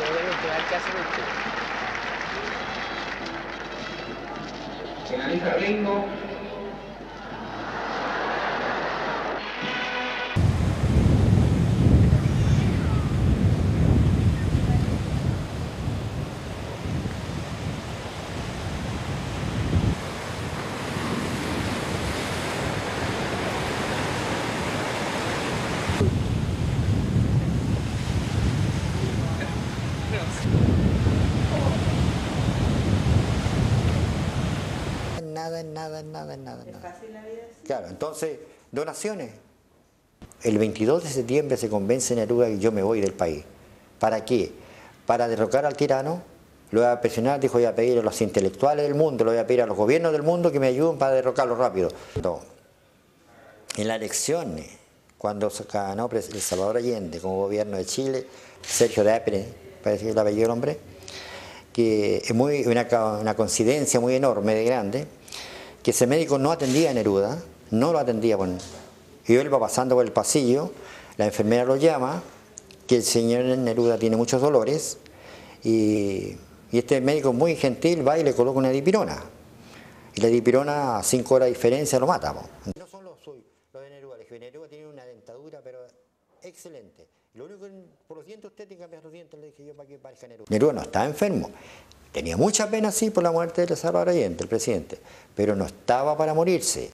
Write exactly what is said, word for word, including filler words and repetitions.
deben estudiar qué hacen ustedes. Se analiza ritmo. Nada, nada, nada, nada. ¿Es fácil la vida así? Claro, entonces, donaciones. El veintidós de septiembre se convence Neruda que yo me voy del país. ¿Para qué? Para derrocar al tirano, lo voy a presionar, dijo, voy a pedir a los intelectuales del mundo, lo voy a pedir a los gobiernos del mundo que me ayuden para derrocarlo rápido. No. En las elecciones, cuando ganó el Salvador Allende como gobierno de Chile, Sergio de Aperen, parece que es el apellido del hombre, que es muy, una, una coincidencia muy enorme de grande, que ese médico no atendía a Neruda, no lo atendía. Bueno, y él va pasando por el pasillo, la enfermera lo llama, que el señor Neruda tiene muchos dolores, y, y este médico muy gentil va y le coloca una dipirona. Y la dipirona a cinco horas de diferencia lo mata. Po. No son los suyos, los de Neruda, los de Neruda tienen una dentadura, pero excelente. Lo único que por los dientes usted tiene que cambiar los dientes, le dije yo para que parezca Neruda. Neruda no estaba enfermo. Tenía mucha pena, sí, por la muerte de Salvador Allende, el presidente, pero no estaba para morirse.